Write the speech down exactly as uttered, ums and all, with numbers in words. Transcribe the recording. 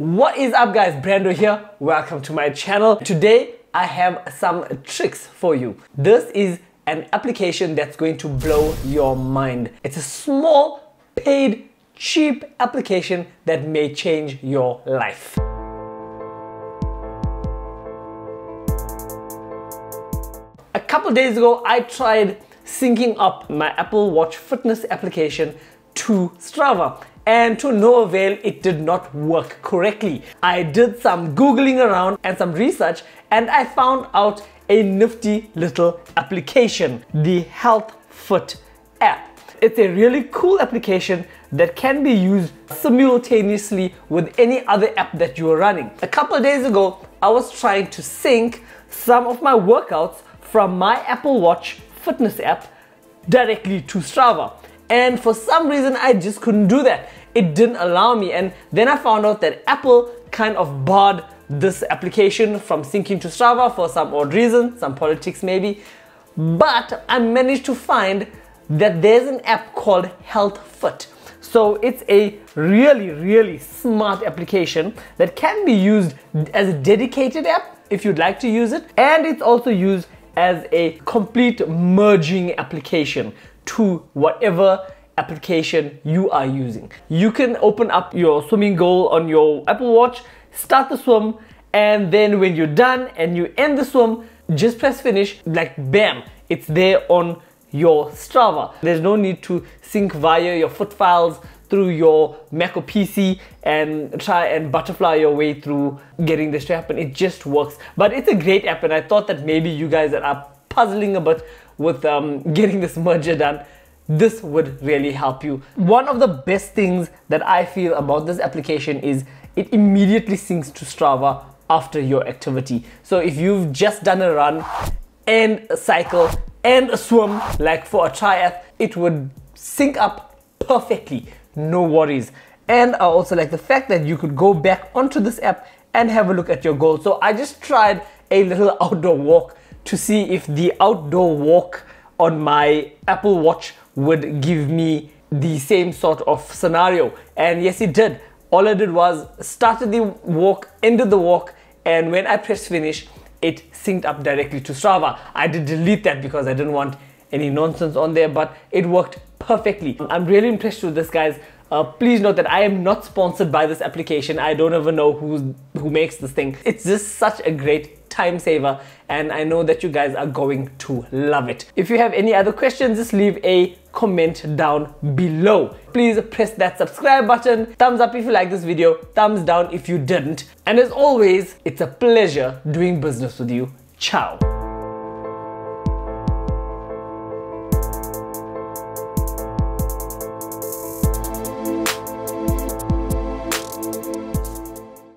What is up guys, Brando here, welcome to my channel. Today I have some tricks for you. This is an application that's going to blow your mind. It's a small, paid, cheap application that may change your life. A couple days ago I tried syncing up my Apple Watch fitness application to Strava, and to no avail, it did not work correctly. I did some googling around and some research, and I found out a nifty little application, the HealthFit app. It's a really cool application that can be used simultaneously with any other app that you are running. A couple of days ago, I was trying to sync some of my workouts from my Apple Watch fitness app directly to Strava. And for some reason, I just couldn't do that. It didn't allow me. And then I found out that Apple kind of barred this application from syncing to Strava for some odd reason, some politics maybe. But I managed to find that there's an app called HealthFit. So it's a really, really smart application that can be used as a dedicated app if you'd like to use it. And it's also used as a complete merging application to whatever application you are using. You can open up your swimming goal on your Apple Watch, start the swim, and then when you're done and you end the swim, just press finish, like bam, it's there on your Strava. There's no need to sync via your foot files through your Mac or P C and try and butterfly your way through getting this to happen. It just works. But it's a great app, and I thought that maybe you guys that are puzzling a bit with um, getting this merger done, this would really help you. One of the best things that I feel about this application is it immediately syncs to Strava after your activity. So if you've just done a run and a cycle and a swim, like for a triath, it would sync up perfectly, no worries. And I also like the fact that you could go back onto this app and have a look at your goals. So I just tried a little outdoor walk to see if the outdoor walk on my Apple Watch would give me the same sort of scenario. And yes, it did. All I did was started the walk, ended the walk, and when I pressed finish, it synced up directly to Strava. I did delete that because I didn't want any nonsense on there, but it worked perfectly. I'm really impressed with this, guys. Uh, please note that I am not sponsored by this application. I don't even know who's, who makes this thing. It's just such a great time saver, and I know that you guys are going to love it. If you have any other questions, just leave a comment down below. Please press that subscribe button. Thumbs up if you like this video. Thumbs down if you didn't. And as always, it's a pleasure doing business with you. Ciao.